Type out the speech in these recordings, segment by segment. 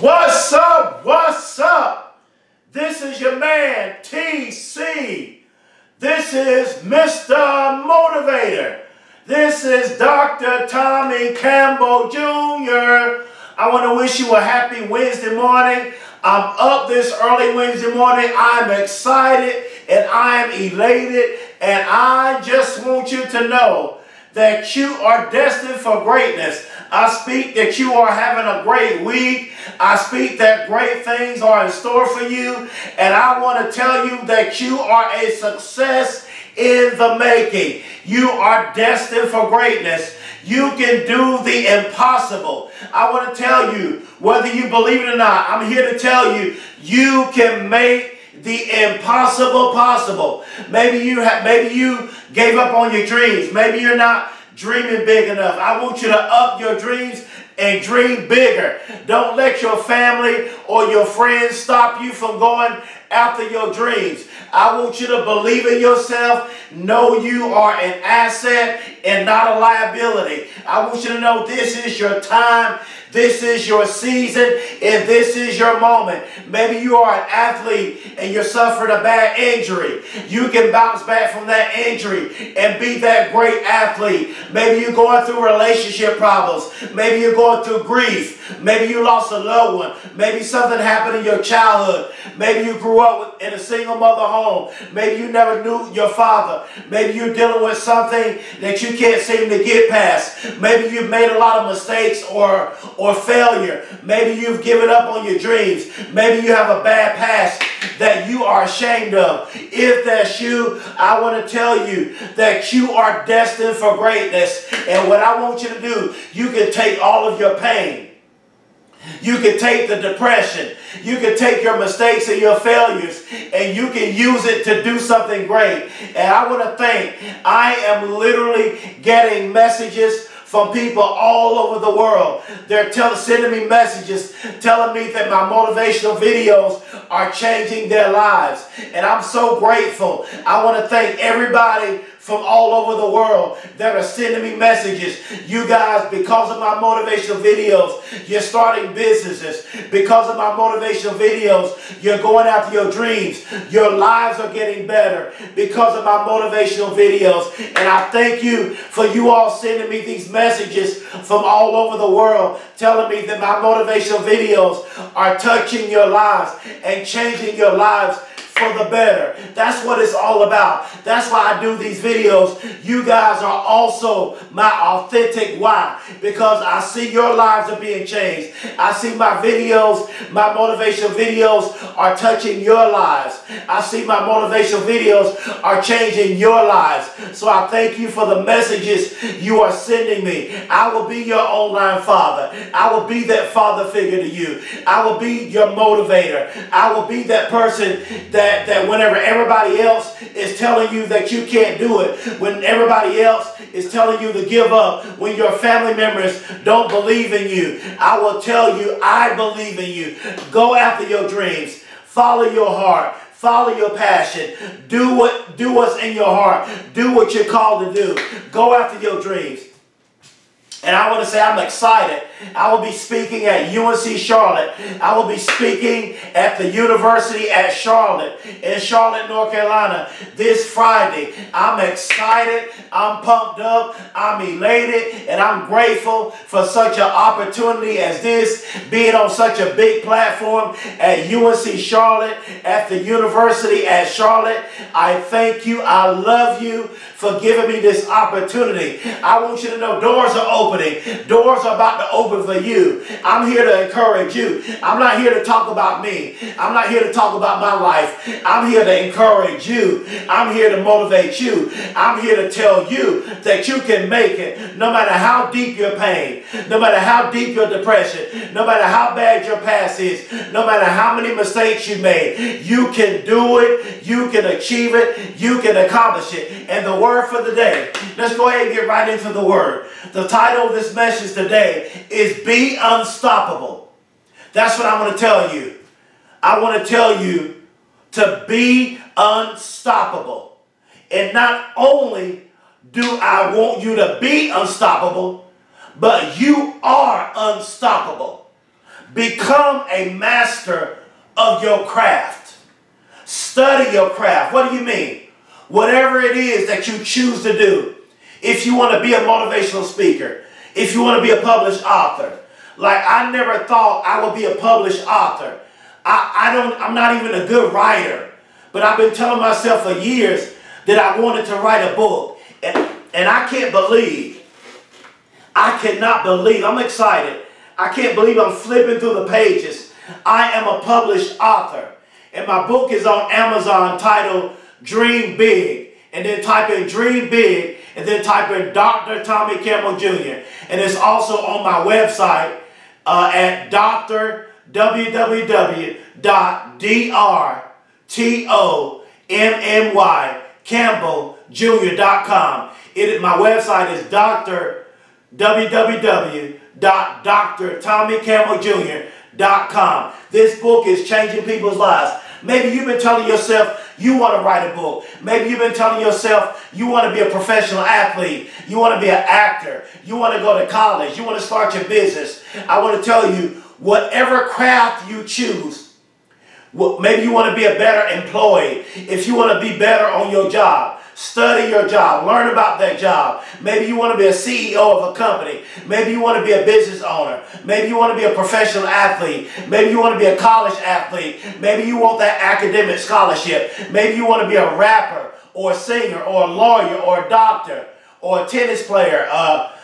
What's up? What's up? This is your man, TC. This is Mr. Motivator. This is Dr. Tommy Campbell Jr. I want to wish you a happy Wednesday morning. I'm up this early Wednesday morning. I'm excited and I'm elated. And I just want you to know that you are destined for greatness. I speak that you are having a great week. I speak that great things are in store for you. And I want to tell you that you are a success in the making. You are destined for greatness. You can do the impossible. I want to tell you, whether you believe it or not, I'm here to tell you, you can make the impossible possible. Maybe you gave up on your dreams. Maybe you're not dreaming big enough. I want you to up your dreams and dream bigger. Don't let your family or your friends stop you from going after your dreams. I want you to believe in yourself. Know you are an asset and not a liability. I want you to know this is your time. This is your season and this is your moment. Maybe you are an athlete and you suffered a bad injury. You can bounce back from that injury and be that great athlete. Maybe you're going through relationship problems. Maybe you're going through grief. Maybe you lost a loved one. Maybe something happened in your childhood. Maybe you grew up in a single mother home. Maybe you never knew your father. Maybe you're dealing with something that you can't seem to get past. Maybe you've made a lot of mistakes or failure. Maybe you've given up on your dreams. Maybe you have a bad past that you are ashamed of. If that's you, I want to tell you that you are destined for greatness. And what I want you to do, you can take all of your pain. You can take the depression. You can take your mistakes and your failures and you can use it to do something great. And I want to thank, I am literally getting messages from people all over the world. They're sending me messages telling me that my motivational videos are changing their lives. And I'm so grateful. I want to thank everybody from all over the world that are sending me messages. You guys, because of my motivational videos, you're starting businesses. Because of my motivational videos, you're going after your dreams. Your lives are getting better because of my motivational videos. And I thank you for you all sending me these messages. From all over the world telling me that my motivational videos are touching your lives and changing your lives for the better. That's what it's all about. That's why I do these videos. You guys are also my authentic why, because I see your lives are being changed. I see my videos, my motivational videos are touching your lives. I see my motivational videos are changing your lives. So I thank you for the messages you are sending me. I will be your online father. I will be that father figure to you. I will be your motivator. I will be that person that whenever everybody else is telling you that you can't do it, when everybody else is telling you to give up, when your family members don't believe in you, I will tell you, I believe in you. Go after your dreams. Follow your heart. Follow your passion. Do what's in your heart. Do what you're called to do. Go after your dreams. And I want to say I'm excited. I will be speaking at UNC Charlotte. I will be speaking at the University at Charlotte in Charlotte, North Carolina this Friday. I'm excited. I'm pumped up. I'm elated. And I'm grateful for such an opportunity as this, being on such a big platform at UNC Charlotte, at the University at Charlotte. I thank you. I love you for giving me this opportunity. I want you to know doors are open. Doors are about to open for you. I'm here to encourage you. I'm not here to talk about me. I'm not here to talk about my life. I'm here to encourage you. I'm here to motivate you. I'm here to tell you that you can make it, no matter how deep your pain, no matter how deep your depression, no matter how bad your past is, no matter how many mistakes you made. You can do it. You can achieve it. You can accomplish it. And the word for the day, let's go ahead and get right into the word. The title of this message today is Be Unstoppable. That's what I want to tell you. I want to tell you to be unstoppable. And not only do I want you to be unstoppable, but you are unstoppable. Become a master of your craft. Study your craft. What do you mean? Whatever it is that you choose to do. If you want to be a motivational speaker, if you want to be a published author, like I never thought I would be a published author. I'm not even a good writer, but I've been telling myself for years that I wanted to write a book, and I can't believe, I'm excited. I can't believe I'm flipping through the pages. I am a published author, and my book is on Amazon titled Dream Big, and then type in Dream Big, and then type in Dr. Tommy Campbell Jr. And it's also on my website at www.drtommycampbelljr.com. My website is www.drtommycampbelljr.com. This book is changing people's lives. Maybe you've been telling yourself you want to write a book. Maybe you've been telling yourself you want to be a professional athlete. You want to be an actor. You want to go to college. You want to start your business. I want to tell you, whatever craft you choose, maybe you want to be a better employee. If you want to be better on your job, study your job. Learn about that job. Maybe you want to be a CEO of a company. Maybe you want to be a business owner. Maybe you want to be a professional athlete. Maybe you want to be a college athlete. Maybe you want that academic scholarship. Maybe you want to be a rapper or a singer or a lawyer or a doctor or a tennis player, a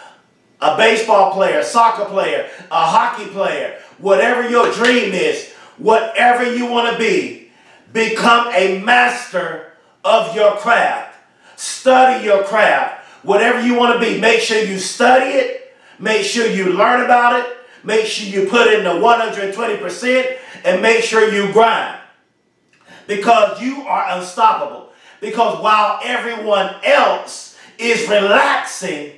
baseball player, a soccer player, a hockey player. Whatever your dream is, whatever you want to be, become a master of your craft. Study your craft. Whatever you want to be, make sure you study it. Make sure you learn about it. Make sure you put in the 120% and make sure you grind. Because you are unstoppable. Because while everyone else is relaxing,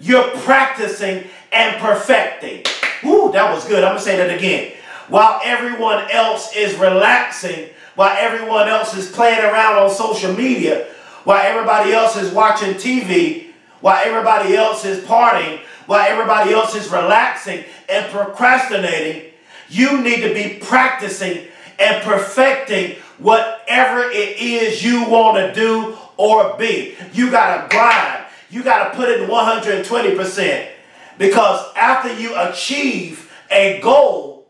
you're practicing and perfecting. Ooh, that was good. I'm going to say that again. While everyone else is relaxing, while everyone else is playing around on social media, while everybody else is watching TV, while everybody else is partying, while everybody else is relaxing and procrastinating, you need to be practicing and perfecting whatever it is you want to do or be. You got to grind. You got to put in 120%, because after you achieve a goal,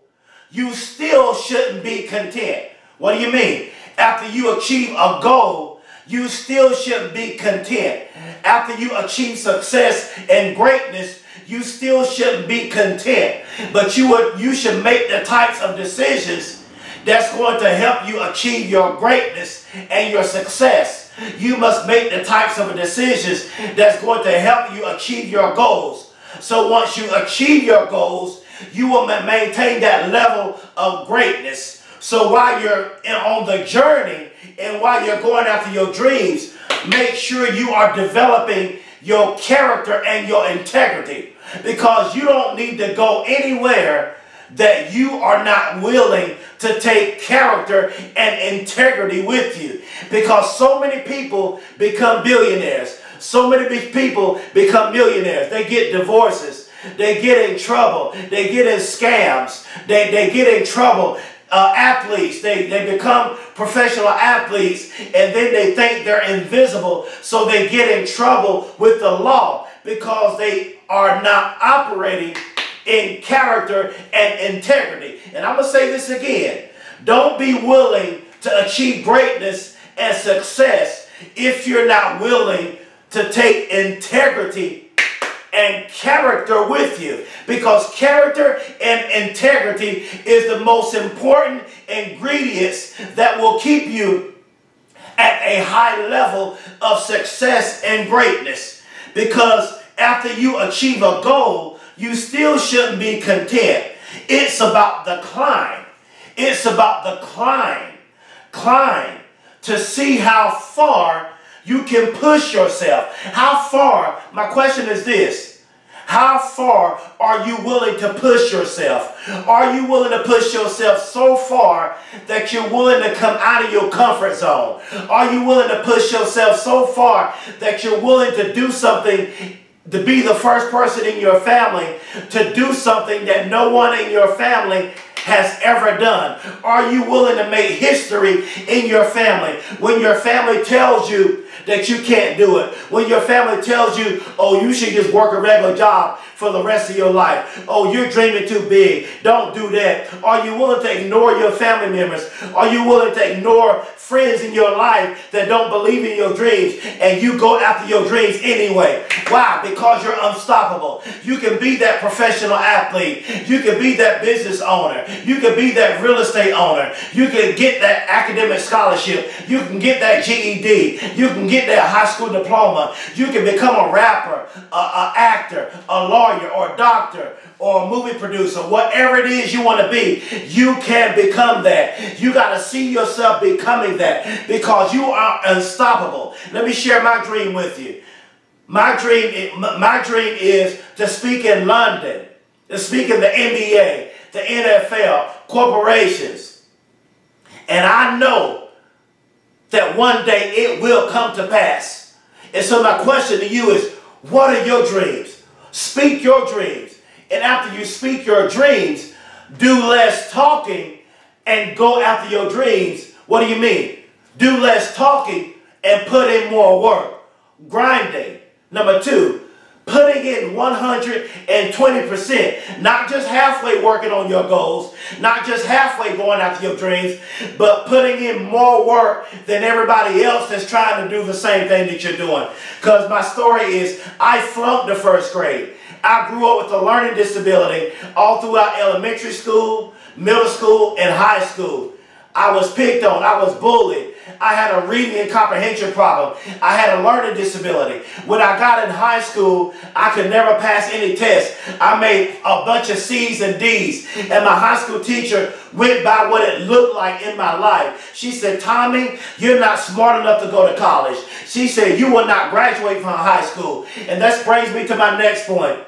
you still shouldn't be content. What do you mean? After you achieve a goal, you still shouldn't be content. After you achieve success and greatness, you still shouldn't be content. But you should make the types of decisions that's going to help you achieve your greatness and your success. You must make the types of decisions that's going to help you achieve your goals. So once you achieve your goals, you will maintain that level of greatness. So while you're on the journey, and while you're going after your dreams, make sure you are developing your character and your integrity, because you don't need to go anywhere that you are not willing to take character and integrity with you. Because so many people become billionaires. So many people become millionaires. They get divorces. They get in trouble. They get in scams. They get in trouble. Athletes, they become professional athletes, and then they think they're invisible, so they get in trouble with the law because they are not operating in character and integrity. And I'm going to say this again. Don't be willing to achieve greatness and success if you're not willing to take integrity and character with you, because character and integrity is the most important ingredients that will keep you at a high level of success and greatness. Because after you achieve a goal, you still shouldn't be content. It's about the climb. It's about the climb. Climb to see how far you can push yourself. How far? My question is this. How far are you willing to push yourself? Are you willing to push yourself so far that you're willing to come out of your comfort zone? Are you willing to push yourself so far that you're willing to do something to be the first person in your family to do something that no one in your family has ever done? Are you willing to make history in your family? When your family tells you that you can't do it, when your family tells you, oh, you should just work a regular job for the rest of your life, oh, you're dreaming too big, don't do that. Are you willing to ignore your family members? Are you willing to ignore friends in your life that don't believe in your dreams, and you go after your dreams anyway? Why? Because you're unstoppable. You can be that professional athlete. You can be that business owner. You can be that real estate owner. You can get that academic scholarship. You can get that GED. You can get that high school diploma. You can become a rapper, an actor, a lawyer, or a doctor, or a movie producer. Whatever it is you want to be, you can become that. You got to see yourself becoming that, because you are unstoppable. Let me share my dream with you. My dream is to speak in London, to speak in the NBA, the NFL, corporations. And I know that one day it will come to pass. And so my question to you is, what are your dreams? Speak your dreams. And after you speak your dreams, do less talking and go after your dreams. What do you mean? Do less talking and put in more work. Grinding. Number two, putting in 120%. Not just halfway working on your goals, not just halfway going after your dreams, but putting in more work than everybody else that's trying to do the same thing that you're doing. Because my story is, I flunked the first grade. I grew up with a learning disability all throughout elementary school, middle school, and high school. I was picked on. I was bullied. I had a reading and comprehension problem. I had a learning disability. When I got in high school, I could never pass any test. I made a bunch of C's and D's. And my high school teacher went by what it looked like in my life. She said, Tommy, you're not smart enough to go to college. She said, you will not graduate from high school. And that brings me to my next point.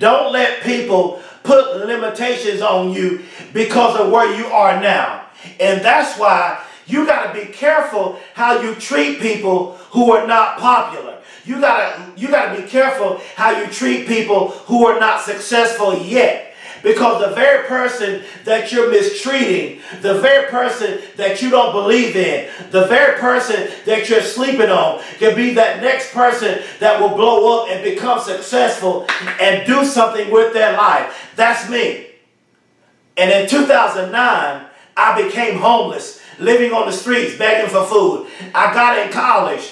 Don't let people put limitations on you because of where you are now. And that's why you got to be careful how you treat people who are not popular. You got to be careful how you treat people who are not successful yet. Because the very person that you're mistreating, the very person that you don't believe in, the very person that you're sleeping on can be that next person that will blow up and become successful and do something with their life. That's me. And in 2009, I became homeless, living on the streets, begging for food. I got in college.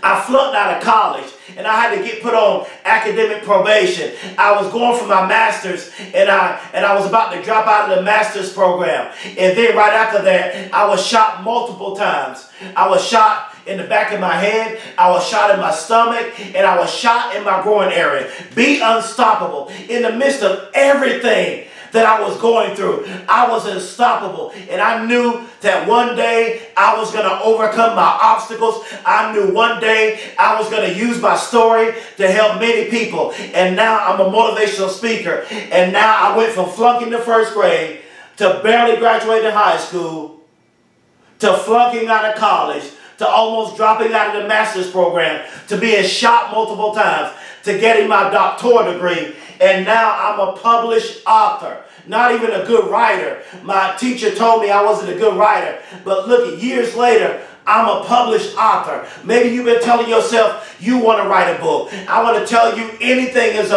I flunked out of college, and I had to get put on academic probation. I was going for my master's, and I was about to drop out of the master's program. And then right after that, I was shot multiple times. I was shot in the back of my head, I was shot in my stomach, and I was shot in my groin area. Be unstoppable. In the midst of everything that I was going through, I was unstoppable, and I knew that one day I was going to overcome my obstacles. I knew one day I was going to use my story to help many people. And now I'm a motivational speaker. And now I went from flunking the first grade to barely graduating high school to flunking out of college to almost dropping out of the master's program to being shot multiple times to getting my doctoral degree. And now I'm a published author, not even a good writer. My teacher told me I wasn't a good writer. But look, years later, I'm a published author. Maybe you've been telling yourself you want to write a book. I want to tell you anything is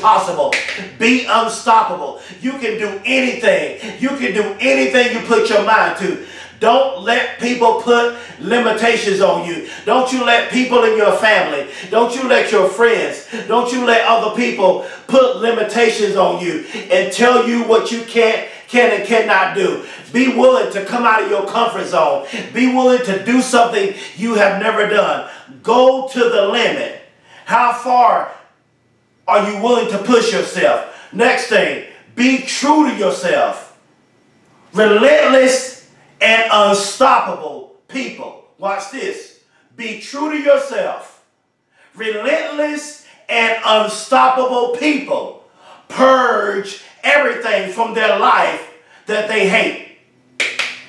possible. Be unstoppable. You can do anything. You can do anything you put your mind to. Don't let people put limitations on you. Don't you let people in your family, don't you let your friends, don't you let other people put limitations on you and tell you what you can and cannot do. Be willing to come out of your comfort zone. Be willing to do something you have never done. Go to the limit. How far are you willing to push yourself? Next thing, be true to yourself. Relentless and unstoppable people. Watch this. Be true to yourself. Relentless and unstoppable people purge everything from their life that they hate.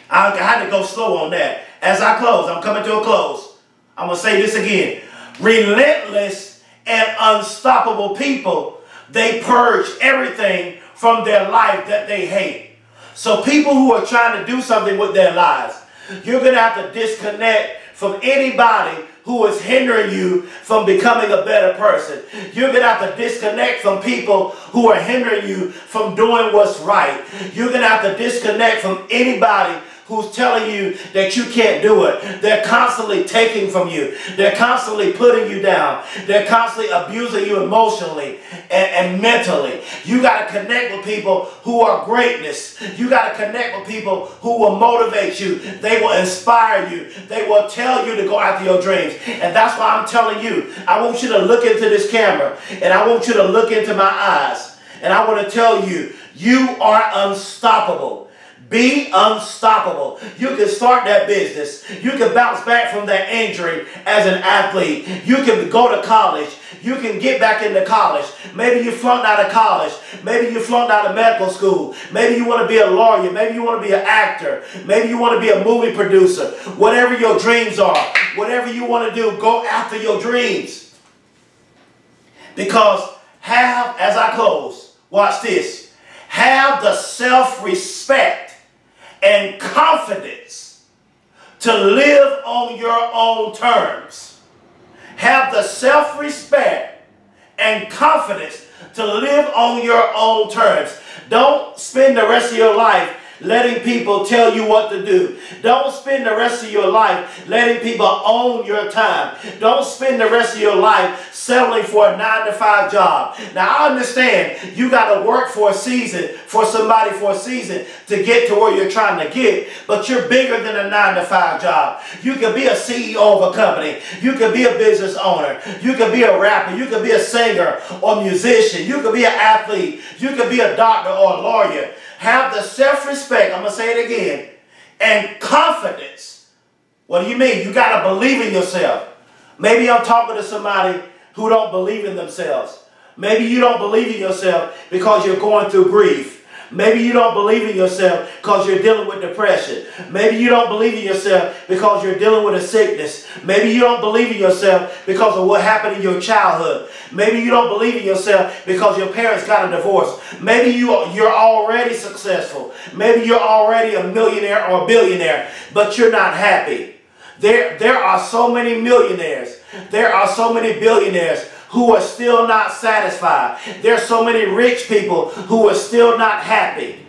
I had to go slow on that. As I close, I'm coming to a close. I'm going to say this again. Relentless and unstoppable people, they purge everything from their life that they hate. So people who are trying to do something with their lives, you're going to have to disconnect from anybody who is hindering you from becoming a better person. You're going to have to disconnect from people who are hindering you from doing what's right. You're going to have to disconnect from anybody who's telling you that you can't do it. They're constantly taking from you. They're constantly putting you down. They're constantly abusing you emotionally and mentally. You got to connect with people who are greatness. You got to connect with people who will motivate you. They will inspire you. They will tell you to go after your dreams. And that's why I'm telling you, I want you to look into this camera, and I want you to look into my eyes, and I want to tell you, you are unstoppable. Be unstoppable. You can start that business. You can bounce back from that injury as an athlete. You can go to college. You can get back into college. Maybe you flunked out of college. Maybe you flunked out of medical school. Maybe you want to be a lawyer. Maybe you want to be an actor. Maybe you want to be a movie producer. Whatever your dreams are, whatever you want to do, go after your dreams. Because have, as I close, watch this, have the self-respect and confidence to live on your own terms. Have the self-respect and confidence to live on your own terms. Don't spend the rest of your life letting people tell you what to do. Don't spend the rest of your life letting people own your time. Don't spend the rest of your life settling for a 9-to-5 job. Now, I understand you got to work for a season, for somebody for a season to get to where you're trying to get, but you're bigger than a 9-to-5 job. You could be a CEO of a company. You could be a business owner. You could be a rapper. You could be a singer or musician. You could be an athlete. You could be a doctor or a lawyer. Have the self-respect, I'm going to say it again, and confidence. What do you mean? You got to believe in yourself. Maybe I'm talking to somebody who don't believe in themselves. Maybe you don't believe in yourself because you're going through grief. Maybe you don't believe in yourself because you're dealing with depression. Maybe you don't believe in yourself because you're dealing with a sickness. Maybe you don't believe in yourself because of what happened in your childhood. Maybe you don't believe in yourself because your parents got a divorce. Maybe you're already successful. Maybe you're already a millionaire or a billionaire, but you're not happy. There are so many millionaires. There are so many billionaires who are still not satisfied. There's so many rich people who are still not happy.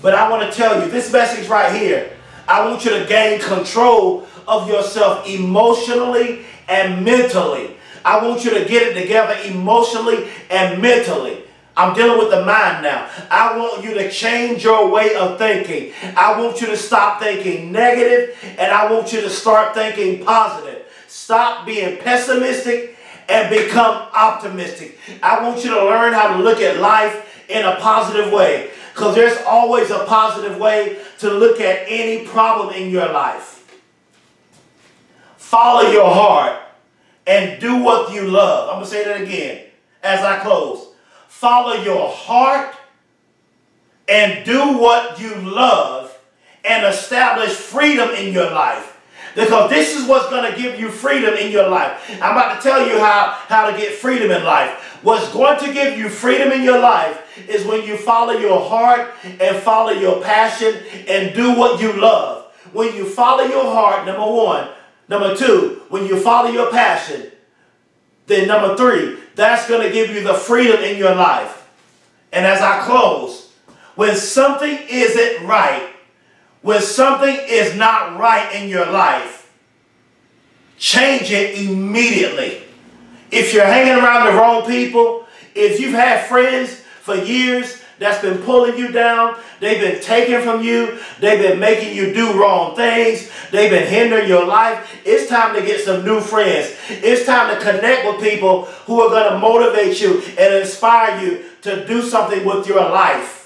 But I want to tell you, this message right here, I want you to gain control of yourself emotionally and mentally. I want you to get it together emotionally and mentally. I'm dealing with the mind now. I want you to change your way of thinking. I want you to stop thinking negative, and I want you to start thinking positive. Stop being pessimistic and become optimistic. I want you to learn how to look at life in a positive way, because there's always a positive way to look at any problem in your life. Follow your heart and do what you love. I'm going to say that again as I close. Follow your heart and do what you love, and establish freedom in your life. Because this is what's going to give you freedom in your life. I'm about to tell you how to get freedom in life. What's going to give you freedom in your life is when you follow your heart and follow your passion and do what you love. When you follow your heart, number one. Number two, when you follow your passion, then number three, that's going to give you the freedom in your life. And as I close, when something isn't right, when something is not right in your life, change it immediately. If you're hanging around the wrong people, if you've had friends for years that's been pulling you down, they've been taking from you, they've been making you do wrong things, they've been hindering your life, it's time to get some new friends. It's time to connect with people who are going to motivate you and inspire you to do something with your life.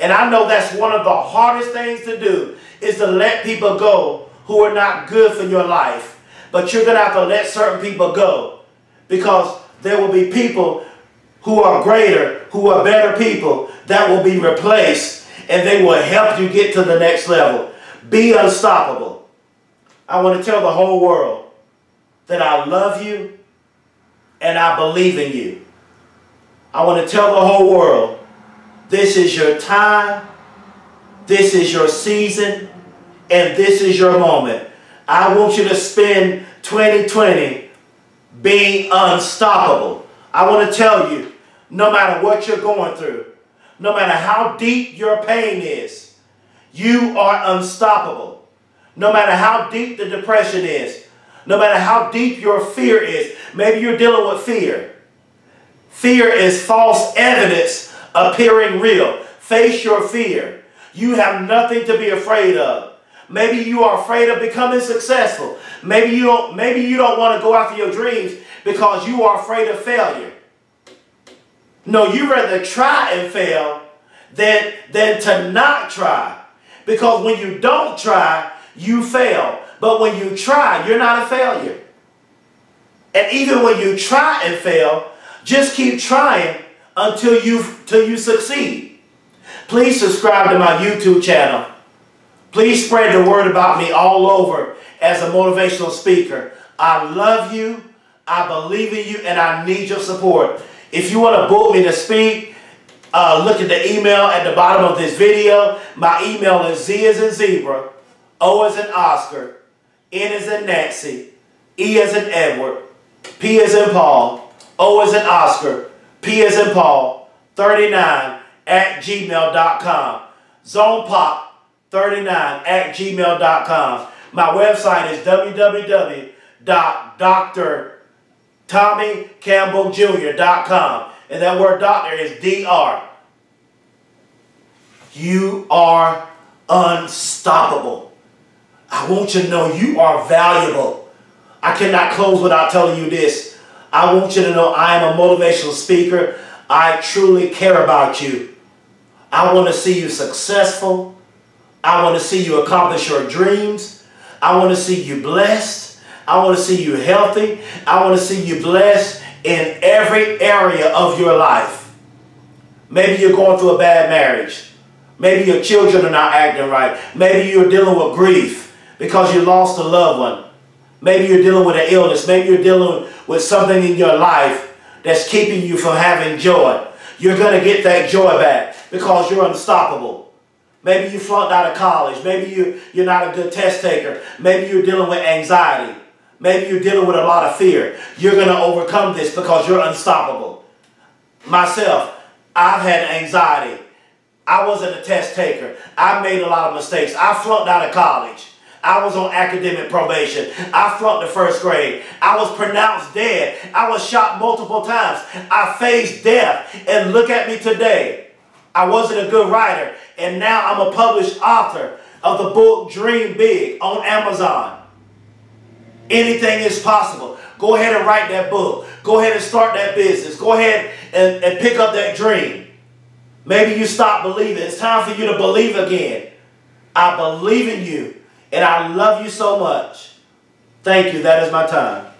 And I know that's one of the hardest things to do, is to let people go who are not good for your life. But you're going to have to let certain people go, because there will be people who are greater, who are better people that will be replaced, and they will help you get to the next level. Be unstoppable. I want to tell the whole world that I love you, and I believe in you. I want to tell the whole world, this is your time, this is your season, and this is your moment. I want you to spend 2020 being unstoppable. I want to tell you, no matter what you're going through, no matter how deep your pain is, you are unstoppable. No matter how deep the depression is, no matter how deep your fear is, maybe you're dealing with fear. Fear is false evidence appearing real. Face your fear. You have nothing to be afraid of. Maybe you are afraid of becoming successful. Maybe you don't want to go after your dreams because you are afraid of failure. No, you'd rather try and fail than to not try. Because when you don't try, you fail. But when you try, you're not a failure. And even when you try and fail, just keep trying until you succeed. Please subscribe to my YouTube channel. Please spread the word about me all over as a motivational speaker. I love you, I believe in you, and I need your support. If you want to book me to speak, look at the email at the bottom of this video. My email is Z as in zebra, O as in Oscar, N as in Nancy, E as in Edward, P as in Paul, O as in Oscar, P as in Paul, 39@gmail.com. zonepop39@gmail.com. My website is www.drtommycampbelljr.com, and that word doctor is DR. You are unstoppable. I want you to know you are valuable. I cannot close without telling you this. I want you to know I am a motivational speaker. I truly care about you. I want to see you successful. I want to see you accomplish your dreams. I want to see you blessed. I want to see you healthy. I want to see you blessed in every area of your life. Maybe you're going through a bad marriage. Maybe your children are not acting right. Maybe you're dealing with grief because you lost a loved one. Maybe you're dealing with an illness. Maybe you're dealing with something in your life that's keeping you from having joy. You're going to get that joy back because you're unstoppable. Maybe you flunked out of college. Maybe you're not a good test taker. Maybe you're dealing with anxiety. Maybe you're dealing with a lot of fear. You're going to overcome this because you're unstoppable. Myself, I've had anxiety. I wasn't a test taker. I made a lot of mistakes. I flunked out of college. I was on academic probation. I flunked the first grade. I was pronounced dead. I was shot multiple times. I faced death. And look at me today. I wasn't a good writer. And now I'm a published author of the book Dream Big on Amazon. Anything is possible. Go ahead and write that book. Go ahead and start that business. Go ahead and pick up that dream. Maybe you stop believing. It's time for you to believe again. I believe in you, and I love you so much. Thank you. That is my time.